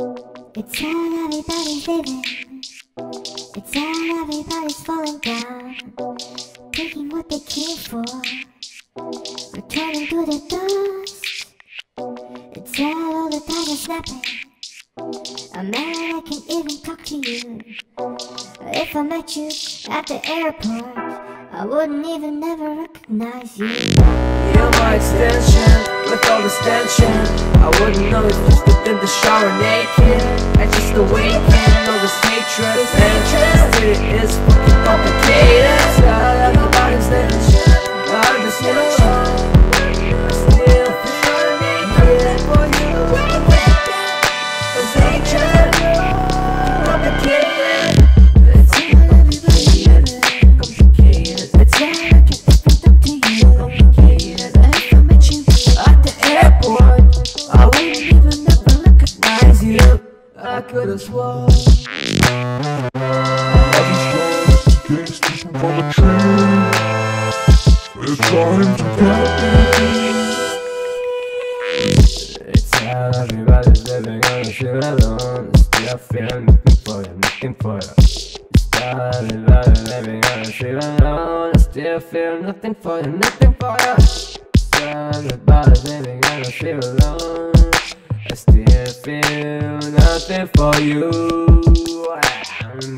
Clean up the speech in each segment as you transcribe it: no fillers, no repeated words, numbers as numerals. It's all everybody's living. It's all everybody's falling down. Taking what they came for, returning to the dust. It's all the time is snapping. I'm mad I can't even talk to you. If I met you at the airport, I wouldn't even ever recognize you. You're my extension, with all this tension. I wouldn't know if you stepped in the shower naked. I just awakened, all this hatred. And this city is fucking complicated. I love about this tension, out of this tension. I still feel naked for you. This hatred, complicated. It's all everybody living, complicated. It's all I can think up to you, complicated. If I met you at the airport, I wouldn't even ever recognize you. I could've sworn I just lost the gas station from the train. It's time to go. It's how everybody's living on the shit alone. Still feeling nothing for you, nothing for you. It's how everybody's living on the shit alone. Still feeling nothing for you, nothing for you. Everybody's living and I feel alone. I still feel nothing for you.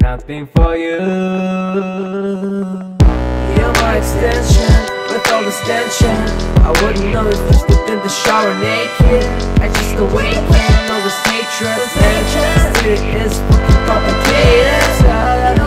Nothing for you. You're my extension, with all this tension. I wouldn't know if you stepped in the shower naked. I just awakened, all this hatred. This city is fucking complicated.